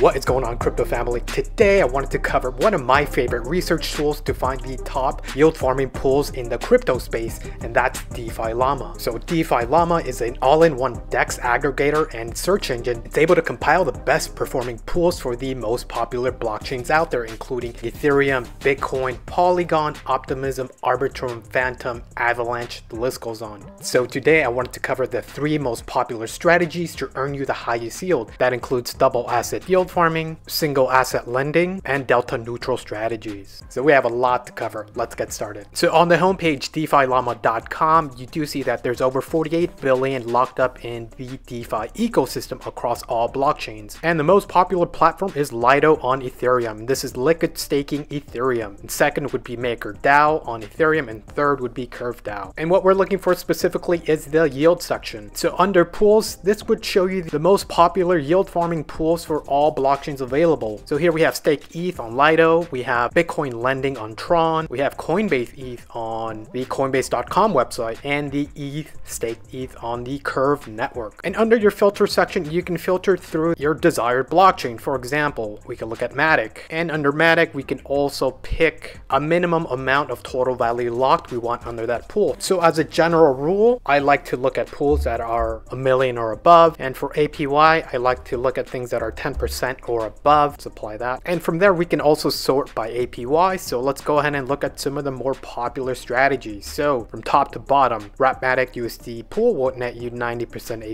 What is going on, crypto family? Today I wanted to cover one of my favorite research tools to find the top yield farming pools in the crypto space, and that's DeFi Llama. So DeFi Llama is an all-in-one DEX aggregator and search engine. It's able to compile the best performing pools for the most popular blockchains out there, including Ethereum, Bitcoin, Polygon, Optimism, Arbitrum, Phantom, Avalanche, the list goes on. So today I wanted to cover the three most popular strategies to earn you the highest yield. That includes double asset yield farming, single asset lending, and delta neutral strategies. So we have a lot to cover. Let's get started. So on the homepage DeFiLlama.com, you do see that there's over 48 billion locked up in the DeFi ecosystem across all blockchains. And the most popular platform is Lido on Ethereum. This is liquid staking Ethereum. And second would be MakerDAO on Ethereum, and third would be CurveDAO. And what we're looking for specifically is the yield section. So under pools, this would show you the most popular yield farming pools for all blockchains available. So here we have Stake ETH on Lido, we have Bitcoin Lending on Tron, we have Coinbase ETH on the Coinbase.com website, and the ETH Stake ETH on the Curve network. And under your filter section, you can filter through your desired blockchain. For example, we can look at Matic, and under Matic, we can also pick a minimum amount of total value locked we want under that pool. So as a general rule, I like to look at pools that are a million or above, and for APY, I like to look at things that are 10% or above. Supply that, and from there we can also sort by APY. So let's go ahead and look at some of the more popular strategies. So from top to bottom, Rapmatic USD pool will net you 90%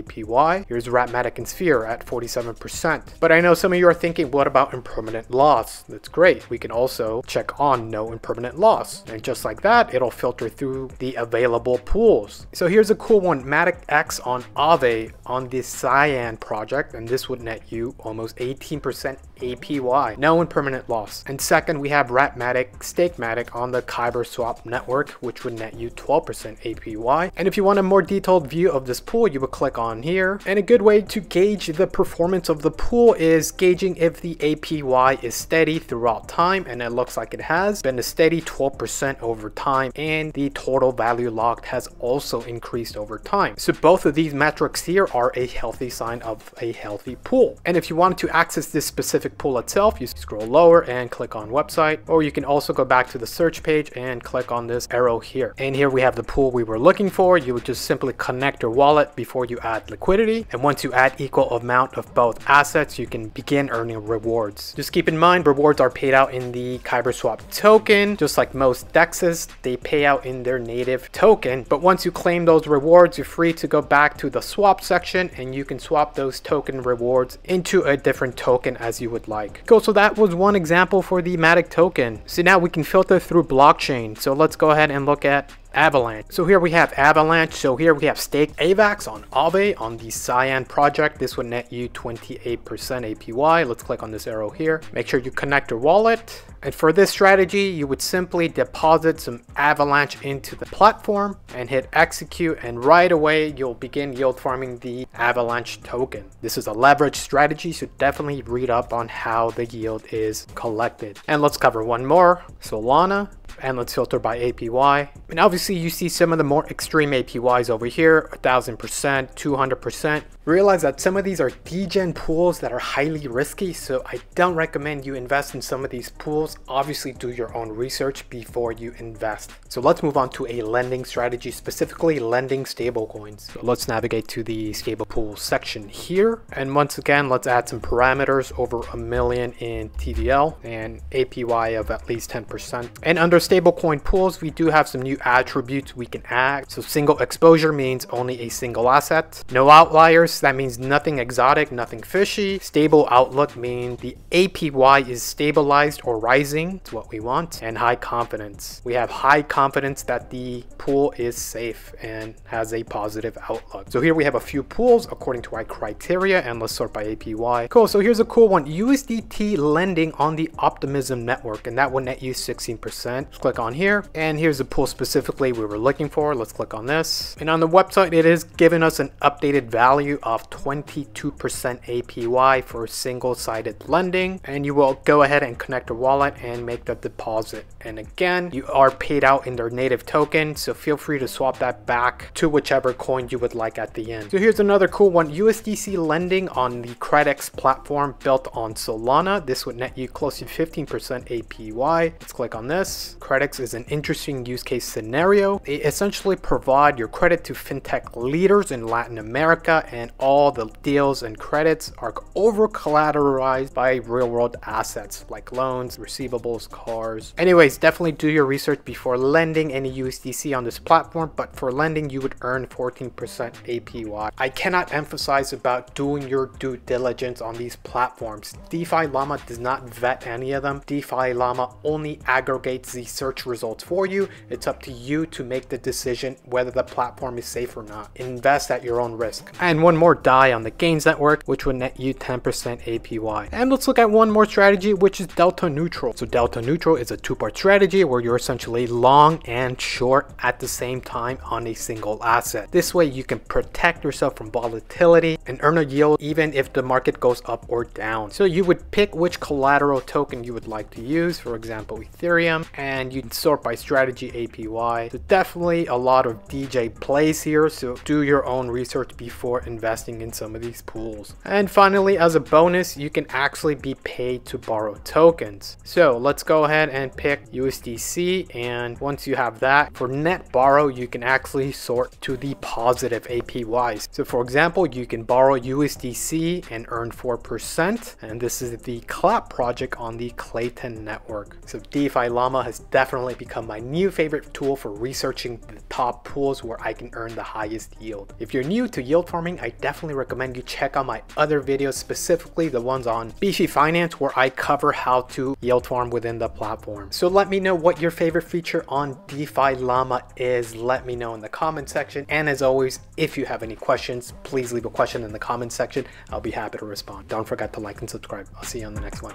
APY. Here's Rapmatic and Sphere at 47%. But I know some of you are thinking, what about impermanent loss? That's great. We can also check on no impermanent loss, and just like that, it'll filter through the available pools. So here's a cool one, Matic X on Aave on the Cyan project, and this would net you almost 18% APY, no impermanent loss. And second, we have Rapmatic Stakematic on the Kyber Swap network, which would net you 12% APY. And if you want a more detailed view of this pool, you would click on here. And a good way to gauge the performance of the pool is gauging if the APY is steady throughout time, and it looks like it has been a steady 12% over time, and the total value locked has also increased over time. So both of these metrics here are a healthy sign of a healthy pool. And if you wanted to access this specific pool itself, you scroll lower and click on website, or you can also go back to the search page and click on this arrow here. And here we have the pool we were looking for. You would just simply connect your wallet before you add liquidity, and once you add equal amount of both assets, you can begin earning rewards. Just keep in mind, rewards are paid out in the Kyber Swap token. Just like most DEXs, they pay out in their native token, but once you claim those rewards, you're free to go back to the swap section and you can swap those token rewards into a different token as you would like. Cool, so that was one example for the Matic token. So now we can filter through blockchain. So let's go ahead and look at Avalanche. So here we have Avalanche. So here we have Stake AVAX on Aave on the Cyan project. This would net you 28% APY. Let's click on this arrow here. Make sure you connect your wallet. And for this strategy, you would simply deposit some Avalanche into the platform and hit execute, and right away you'll begin yield farming the Avalanche token. This is a leverage strategy, so definitely read up on how the yield is collected. And let's cover one more, Solana, and let's filter by APY. And obviously you see some of the more extreme APYs over here, 1000%, 200%. Realize that some of these are degen pools that are highly risky, so I don't recommend you invest in some of these pools. Obviously do your own research before you invest. So let's move on to a lending strategy, specifically lending stablecoins. So let's navigate to the stable pool section here. And once again, let's add some parameters over 1 million in TVL and APY of at least 10%. And under stablecoin pools, we do have some new attributes we can add. So single exposure means only a single asset. No outliers, that means nothing exotic, nothing fishy. Stable outlook means the APY is stabilized or rising. It's what we want. And high confidence. We have high confidence that the pool is safe and has a positive outlook. So here we have a few pools according to our criteria, and let's sort by APY. Cool, so here's a cool one, USDT lending on the Optimism network, and that will net you 16%. Let's click on here, and here's the pool specifically we were looking for. Let's click on this, and on the website it is giving us an updated value of 22% APY for single-sided lending, and you will go ahead and connect the wallet and make the deposit. And again, you are paid out in their native token, so feel free to swap that back to whichever coin you would like at the end. So here's another cool one, USDC lending on the CredX platform built on Solana. This would net you close to 15% APY. Let's click on this. CredX is an interesting use case scenario. They essentially provide your credit to fintech leaders in Latin America, and all the deals and credits are over collateralized by real world assets like loans, receivables, cars. Anyways, definitely do your research before lending any USDC on this platform, but for lending you would earn 14% APY. I cannot emphasize about doing your due diligence on these platforms. DeFi Llama does not vet any of them. DeFi Llama only aggregates the search results for you. It's up to you to make the decision whether the platform is safe or not. Invest at your own risk. And one more DAI on the Gains network, which would net you 10% APY. And let's look at one more strategy, which is Delta Neutral. So Delta Neutral is a two-part strategy where you're essentially long and short at the same time on a single asset. This way you can protect yourself from volatility and earn a yield even if the market goes up or down. So you would pick which collateral token you would like to use, for example Ethereum, and you'd sort by strategy APY. So definitely a lot of DJ plays here, so do your own research before investing in some of these pools. And finally, as a bonus, you can actually be paid to borrow tokens. So let's go ahead and pick USDC, and once you have that, for net borrow you can actually sort to the positive APYs. So for example, you can borrow USDC and earn 4%, and this is the CLAP project on the Clayton network. So DeFi Llama has definitely become my new favorite tool for researching the top pools where I can earn the highest yield. If you're new to yield farming, I definitely recommend you check out my other videos, specifically the ones on Beefy Finance, where I cover how to yield farm within the platform. So let me know what your favorite feature on DeFi Llama is. Let me know in the comment section, and as always, if you have any questions, please leave a question in the comment section. I'll be happy to respond. Don't forget to like and subscribe. I'll see you on the next one.